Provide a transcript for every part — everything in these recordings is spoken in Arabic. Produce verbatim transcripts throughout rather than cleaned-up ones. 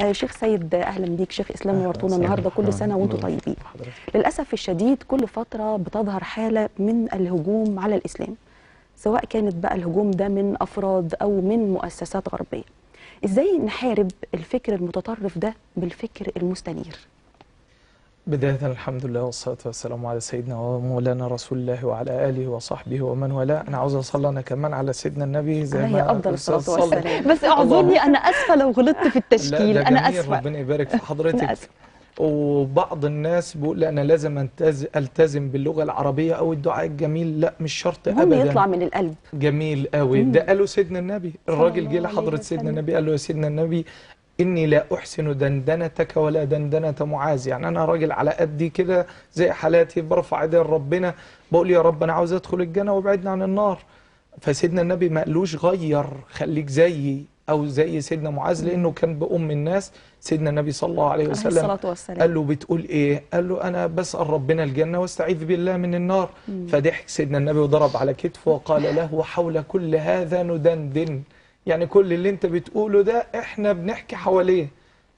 آه شيخ سيد اهلا بيك، شيخ اسلام ورطونا النهارده كل سنه وانتم طيبين. للاسف الشديد كل فتره بتظهر حاله من الهجوم على الاسلام، سواء كانت بقى الهجوم ده من افراد او من مؤسسات غربيه. ازاي نحارب الفكر المتطرف ده بالفكر المستنير؟ بداية الحمد لله والصلاة والسلام على سيدنا ومولانا رسول الله وعلى آله وصحبه ومن والاه. أنا عاوز أصلي أنا كمان على سيدنا النبي زي ما هي أفضل الصلاة والسلام. بس اعذرني أنا أسفة لو غلطت في التشكيل، أنا أسفة. ربنا يبارك في حضرتك. وبعض الناس بيقول لا أنا لازم ألتزم باللغة العربية أو الدعاء الجميل، لا مش شرط أبدا، المهم يطلع من القلب. جميل قوي، ده قاله سيدنا النبي، الراجل جه لحضرة سيدنا النبي قال له يا سيدنا النبي إني لا أحسن دندنتك ولا دندنة معاذ، يعني أنا راجل على قدي كده زي حالاتي، برفع إيدي لربنا بقول يا رب أنا عاوز أدخل الجنة وابعدني عن النار. فسيدنا النبي ما قالوش غير خليك زيي أو زي سيدنا معاذ، لأنه كان بأم الناس. سيدنا النبي صلى الله عليه وسلم قال له بتقول إيه؟ قال له أنا بسأل ربنا الجنة واستعيذ بالله من النار. فضحك سيدنا النبي وضرب على كتفه وقال له حول كل هذا ندندن، يعني كل اللي انت بتقوله ده احنا بنحكي حواليه.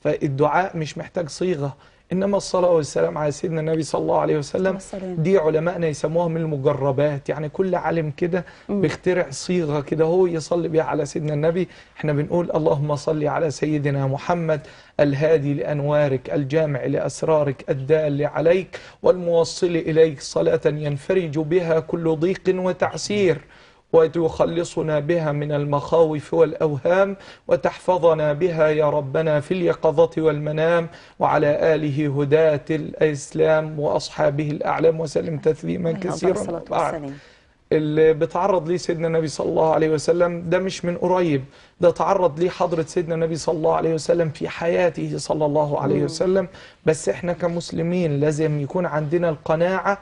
فالدعاء مش محتاج صيغه، انما الصلاه والسلام على سيدنا النبي صلى الله عليه وسلم دي علمائنا يسموها من المجربات، يعني كل عالم كده بيخترع صيغه كده هو يصلي بيها على سيدنا النبي. احنا بنقول اللهم صل على سيدنا محمد الهادي لانوارك الجامع لاسرارك الدال عليك والموصل اليك صلاه ينفرج بها كل ضيق وتعسير وتخلصنا بها من المخاوف والأوهام وتحفظنا بها يا ربنا في اليقظة والمنام وعلى آله هداة الإسلام وأصحابه الأعلام وسلم تسليما كثيرا. اللي بتعرض ليه سيدنا النبي صلى الله عليه وسلم ده مش من قريب، ده تعرض ليه حضرة سيدنا النبي صلى الله عليه وسلم في حياته صلى الله عليه وسلم. بس احنا كمسلمين لازم يكون عندنا القناعة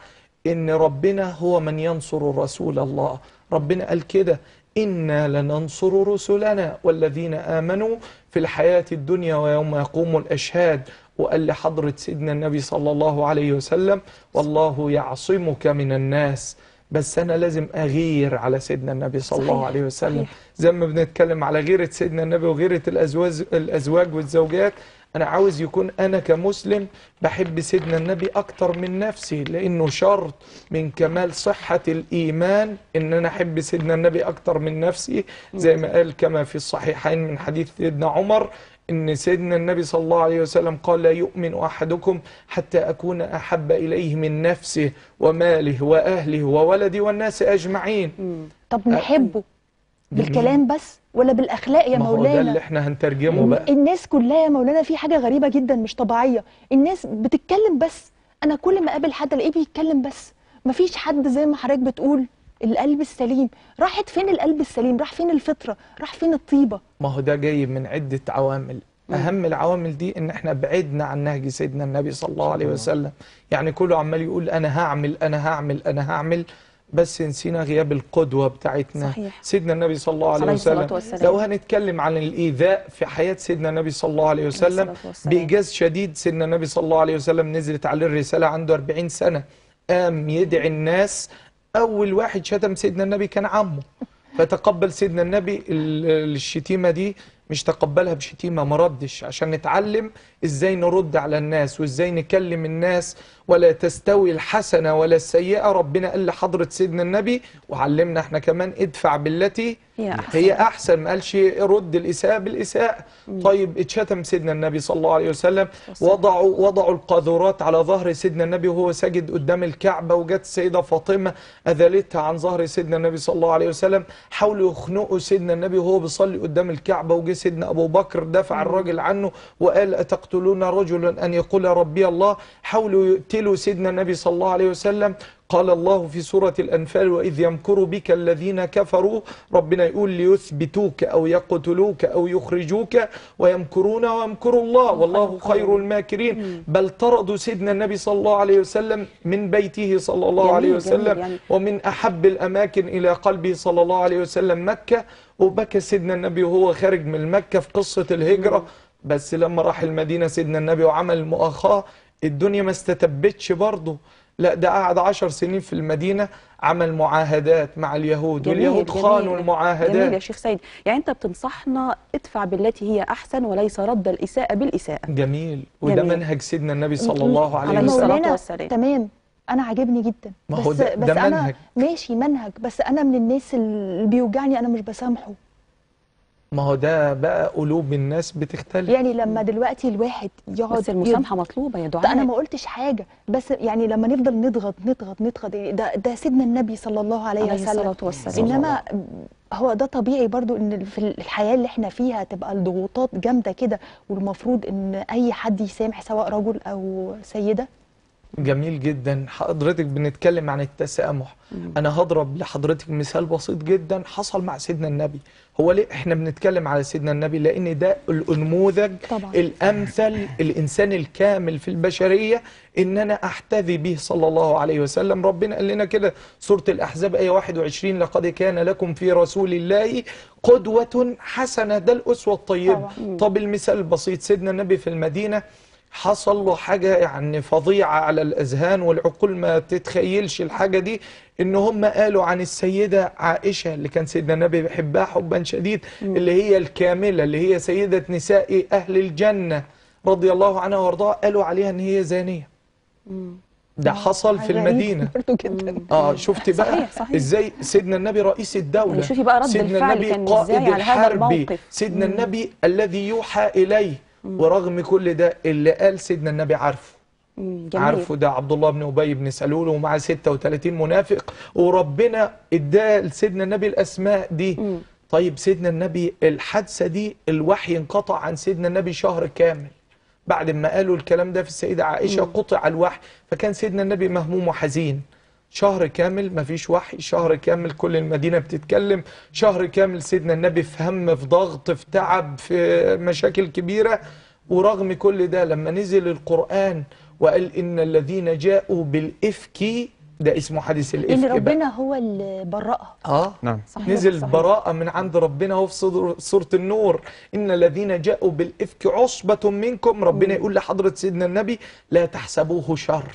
إن ربنا هو من ينصر رسول الله. ربنا قال كده إنا لننصر رسلنا والذين آمنوا في الحياة الدنيا ويوم يقوم الأشهاد. وقال لحضرة سيدنا النبي صلى الله عليه وسلم والله يعصمك من الناس. بس أنا لازم أغير على سيدنا النبي صلى الله عليه وسلم، زي ما بنتكلم على غيرة سيدنا النبي وغيرة الأزواج, الأزواج والزوجات. أنا عاوز يكون أنا كمسلم بحب سيدنا النبي أكتر من نفسي، لأنه شرط من كمال صحة الإيمان إن أنا أحب سيدنا النبي أكتر من نفسي، زي ما قال كما في الصحيحين من حديث سيدنا عمر إن سيدنا النبي صلى الله عليه وسلم قال لا يؤمن أحدكم حتى أكون أحب إليه من نفسه وماله وأهله وولده والناس أجمعين. طب نحبه بالكلام بس ولا بالاخلاق يا مولانا؟ ما هو ده اللي احنا هنترجمه بقى. الناس كلها يا مولانا في حاجه غريبه جدا مش طبيعيه، الناس بتتكلم بس، انا كل ما اقابل حد الاقيه بيتكلم بس، مفيش حد زي ما حضرتك بتقول القلب السليم. راحت فين القلب السليم؟ راح فين الفطره؟ راح فين الطيبه؟ ما هو ده جاي من عده عوامل، اهم العوامل دي ان احنا بعدنا عن نهج سيدنا النبي صلى الله عليه وسلم. يعني كله عمال يقول انا هعمل انا هعمل انا هعمل، بس نسينا غياب القدوة بتاعتنا. صحيح. سيدنا النبي صلى الله عليه وسلم. لو هنتكلم عن الإيذاء في حياة سيدنا النبي صلى الله عليه وسلم بإيجاز شديد، سيدنا النبي صلى الله عليه وسلم نزلت عليه الرسالة عنده أربعين سنة، قام يدعي الناس، أول واحد شتم سيدنا النبي كان عمه، فتقبل سيدنا النبي الشتيمة دي، مش تقبلها بشتيمة، ما ردش، عشان نتعلم ازاي نرد على الناس وازاي نكلم الناس. ولا تستوي الحسنة ولا السيئة، ربنا قال لحضرة سيدنا النبي وعلمنا احنا كمان ادفع بالتي هي أحسن، ما قالش رد الإساءة بالإساءة. طيب اتشتم سيدنا النبي صلى الله عليه وسلم، وضعوا وضعوا القاذورات على ظهر سيدنا النبي وهو ساجد قدام الكعبة، وجت السيدة فاطمة أذلتها عن ظهر سيدنا النبي صلى الله عليه وسلم، حاولوا يخنقوا سيدنا النبي وهو بيصلي قدام الكعبة، وجه سيدنا أبو بكر دفع الراجل عنه وقال أتقتلون رجلا أن يقول ربي الله، حاولوا يقتلوا سيدنا النبي صلى الله عليه وسلم. قال الله في سورة الأنفال وإذ يمكر بك الذين كفروا، ربنا يقول ليثبتوك أو يقتلوك أو يخرجوك ويمكرون ويمكر الله والله خير الماكرين. بل طردوا سيدنا النبي صلى الله عليه وسلم من بيته صلى الله عليه وسلم ومن أحب الأماكن إلى قلبه صلى الله عليه وسلم مكة، وبكى سيدنا النبي وهو خارج من مكة في قصة الهجرة. بس لما راح المدينة سيدنا النبي وعمل مؤاخاة الدنيا ما استتبتش برضه، لا ده قعد عشر سنين في المدينة، عمل معاهدات مع اليهود واليهود خانوا المعاهدات. جميل يا شيخ سيد، يعني أنت بتنصحنا ادفع بالتي هي أحسن وليس رد الإساءة بالإساءة. جميل، وده جميل. منهج سيدنا النبي صلى الله عليه وسلم. تمام، أنا عاجبني جدا، ما هو بس, ده بس ده أنا منهج. ماشي منهج، بس أنا من الناس اللي بيوجعني أنا مش بسامحه. ما هو ده بقى قلوب الناس بتختلف. يعني لما دلوقتي الواحد يقعد، بس المسامحه مطلوبه يا دعاء. انا ما قلتش حاجه، بس يعني لما نفضل نضغط نضغط نضغط، ده ده سيدنا النبي صلى الله عليه وسلم. انما هو ده طبيعي برضو ان في الحياه اللي احنا فيها تبقى الضغوطات جامده كده، والمفروض ان اي حد يسامح سواء رجل او سيده. جميل جدا حضرتك، بنتكلم عن التسامح. مم. انا هضرب لحضرتك مثال بسيط جدا حصل مع سيدنا النبي. هو ليه احنا بنتكلم على سيدنا النبي؟ لان ده النموذج الامثل، الانسان الكامل في البشريه، ان انا احتذي به صلى الله عليه وسلم. ربنا قال لنا كده سوره الاحزاب ايه واحد وعشرين، لقد كان لكم في رسول الله قدوه حسنه، ده الاسوه الطيبه. طب المثال البسيط، سيدنا النبي في المدينه حصل له حاجة يعني فظيعة على الأذهان والعقول، ما تتخيلش الحاجة دي، إن هم قالوا عن السيدة عائشة اللي كان سيدنا النبي بيحبها حبا شديد، اللي هي الكاملة، اللي هي سيدة نساء أهل الجنة رضي الله عنها وارضاها، قالوا عليها إن هي زانية. ده حصل في المدينة. اه شفتي بقى صحيح صحيح. ازاي سيدنا النبي رئيس الدولة، شوفي بقى رد الفعل كان ازاي على هذا الموقف. سيدنا النبي الذي يوحى إليه، ورغم كل ده اللي قال سيدنا النبي عارفه. جميل. عارفه ده عبد الله بن ابي بن سلول ومعاه ستة وثلاثين منافق، وربنا ادى لسيدنا النبي الاسماء دي. مم. طيب سيدنا النبي الحادثه دي، الوحي انقطع عن سيدنا النبي شهر كامل بعد ما قالوا الكلام ده في السيده عائشه. مم. قطع الوحي، فكان سيدنا النبي مهموم وحزين شهر كامل، مفيش وحي شهر كامل، كل المدينة بتتكلم شهر كامل، سيدنا النبي في هم، في ضغط، في تعب، في مشاكل كبيرة. ورغم كل ده لما نزل القرآن وقال إن الذين جاءوا بالإفك، ده اسمه حديث الإفك، إن ربنا بقى هو اللي برأها. آه نعم صحيح، نزل صحيح. براءة من عند ربنا، هو في سورة النور، إن الذين جاءوا بالإفك عصبة منكم. ربنا يقول لحضرة سيدنا النبي لا تحسبوه شر.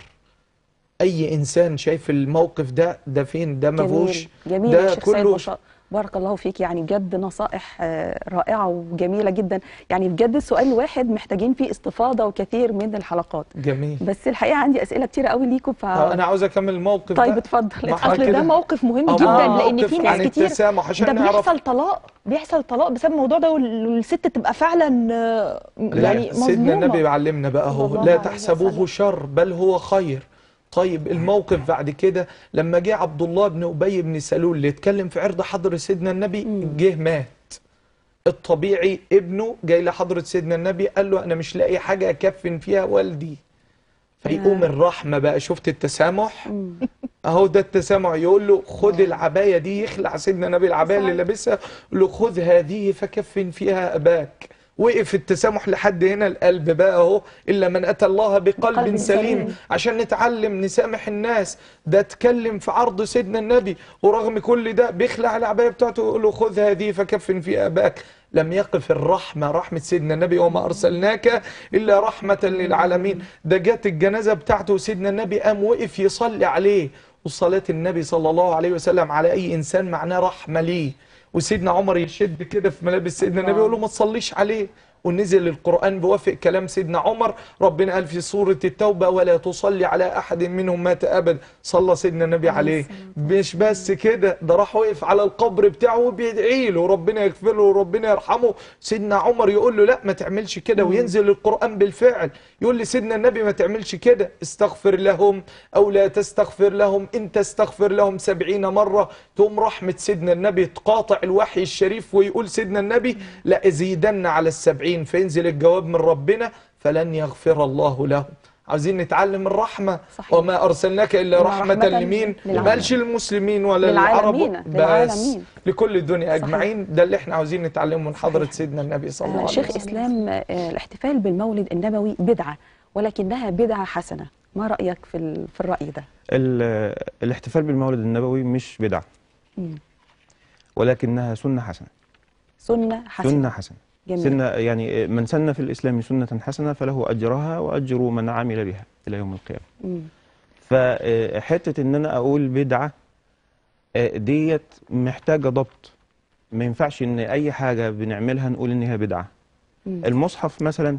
أي إنسان شايف الموقف ده، ده فين؟ ده ما فيهوش. جميل يا شيخ سيد، ما شاء الله بارك الله فيك، يعني بجد نصائح رائعة وجميلة جدا، يعني بجد السؤال الواحد محتاجين فيه استفاضة وكثير من الحلقات. جميل، بس الحقيقة عندي أسئلة كتيرة قوي ليكم، ف أنا عاوز أكمل الموقف. طيب اتفضل. أصل ده موقف مهم جدا، لأن في ناس كتير ده بيحصل طلاق، بيحصل طلاق بسبب الموضوع ده، والست تبقى فعلا يعني مظلومة. سيدنا النبي بيعلمنا بقى أهو، لا تحسبوه شر بل هو خير. طيب الموقف بعد كده لما جه عبد الله بن ابي بن سلول اللي اتكلم في عرض حضر سيدنا النبي، جه مات. الطبيعي ابنه جاي لحضره سيدنا النبي قال له انا مش لاقي حاجه اكفن فيها والدي، فيقوم الرحمه بقى. شفت التسامح اهو، ده التسامح. يقول له خد العبايه دي، يخلع سيدنا النبي العبايه اللي لابسها، يقول له خذ هذه فكفن فيها اباك. وقف التسامح لحد هنا، القلب بقى اهو، الا من اتى الله بقلب سليم، عشان نتعلم نسامح الناس. ده اتكلم في عرض سيدنا النبي، ورغم كل ده بيخلع العبايه بتاعته ويقول له خذ هذه فكفن في اباك. لم يقف الرحمه، رحمه سيدنا النبي وما ارسلناك الا رحمه للعالمين. ده جت الجنازه بتاعته وسيدنا النبي قام وقف يصلي عليه، وصلاه النبي صلى الله عليه وسلم على اي انسان معناه رحمه ليه. وسيدنا عمر يشد كده في ملابس سيدنا النبي يقول له ما تصليش عليه، ونزل القرآن بوافق كلام سيدنا عمر. ربنا قال في سورة التوبة ولا تصلي على أحد منهم مات أبدا، صلى سيدنا النبي عليه. مش بس كده، ده راح وقف على القبر بتاعه وبيدعي له ربنا يغفر له وربنا يرحمه. سيدنا عمر يقول له لا ما تعملش كده، وينزل القرآن بالفعل يقول لسيدنا النبي ما تعملش كده، استغفر لهم أو لا تستغفر لهم، إن تستغفر لهم سبعين مرة. تقوم رحمة سيدنا النبي تقاطع الوحي الشريف ويقول سيدنا النبي لا أزيدن على السبعين، فينزل الجواب من ربنا فلن يغفر الله لهم. عاوزين نتعلم الرحمة. صحيح. وما أرسلناك إلا رحمة, رحمة لمين؟ مالش المسلمين ولا العرب بس، لكل الدنيا أجمعين. صحيح. ده اللي احنا عاوزين نتعلمه من حضرة سيدنا النبي صلى الله عليه وسلم. شيخ إسلام، الاحتفال بالمولد النبوي بدعة، ولكنها بدعة حسنة، ما رأيك في, في الرأي ده؟ الاحتفال بالمولد النبوي مش بدعة، ولكنها سنة حسنة. سنة حسنة، سنة حسنة. سنة يعني من سن في الإسلام سنة حسنة فله أجرها وأجر من عمل بها إلى يوم القيامة. فحته ان انا اقول بدعه ديت محتاجه ضبط، ما ينفعش ان اي حاجه بنعملها نقول ان هي بدعه. مم. المصحف مثلا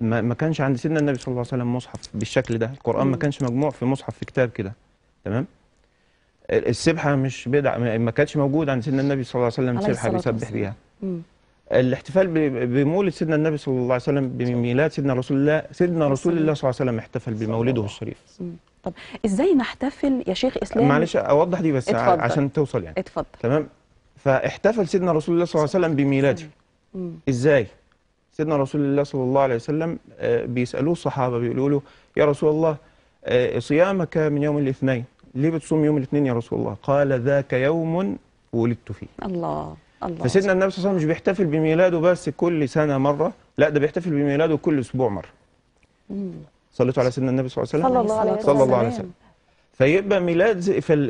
ما كانش عند سيدنا النبي صلى الله عليه وسلم مصحف بالشكل ده، القرآن ما كانش مجموع في مصحف في كتاب كده، تمام؟ السبحه مش بدعه، ما كانتش موجوده عند سيدنا النبي صلى الله عليه وسلم سبحه بيسبح بيها. الاحتفال بمولد سيدنا النبي صلى الله عليه وسلم، بميلاد سيدنا رسول الله، سيدنا رسول الله صلى الله عليه وسلم احتفل بمولده الشريف. مم. طب ازاي نحتفل يا شيخ اسلام؟ معلش اوضح دي بس اتفضل. عشان توصل يعني. اتفضل. تمام؟ فاحتفل سيدنا رسول الله صلى الله عليه وسلم بميلاده. مم. ازاي؟ سيدنا رسول الله صلى الله عليه وسلم بيسألوه الصحابة، بيقولوا له يا رسول الله صيامك من يوم الاثنين، ليه بتصوم يوم الاثنين يا رسول الله؟ قال ذاك يوم ولدت فيه. الله الله. فسيدنا النبي صلى الله عليه وسلم مش بيحتفل بميلاده بس كل سنة مرة، لا ده بيحتفل بميلاده كل أسبوع مرة. امم صليتوا على سيدنا النبي صلى الله عليه وسلم؟ صلى الله عليه وسلم. صلى الله عليه وسلم. فيبقى ميلاد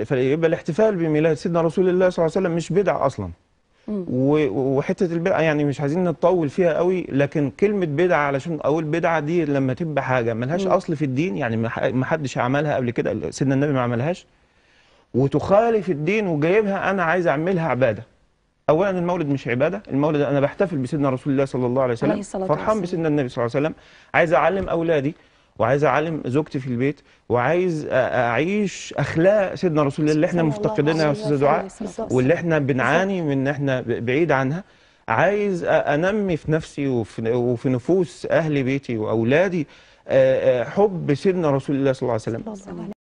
فيبقى الاحتفال بميلاد سيدنا رسول الله صلى الله عليه وسلم مش بدعة أصلاً. وحته البدعه يعني مش عايزين نطول فيها قوي، لكن كلمه بدعه علشان اقول بدعه دي لما تبقى حاجه ملهاش اصل في الدين، يعني ما حدش عملها قبل كده، سيدنا النبي ما عملهاش، وتخالف الدين وجايبها انا عايز اعملها عباده. اولا المولد مش عباده، المولد انا بحتفل بسيدنا رسول الله صلى الله عليه وسلم، فرحان بسيدنا النبي صلى الله عليه وسلم، عايز اعلم اولادي وعايز اعلم زوجتي في البيت، وعايز اعيش اخلاق سيدنا رسول الله اللي احنا مفتقدينها يا استاذ دعاء، واللي احنا بنعاني من ان احنا بعيد عنها. عايز انمي في نفسي وفي نفوس اهل بيتي واولادي حب سيدنا رسول الله صلى الله عليه وسلم.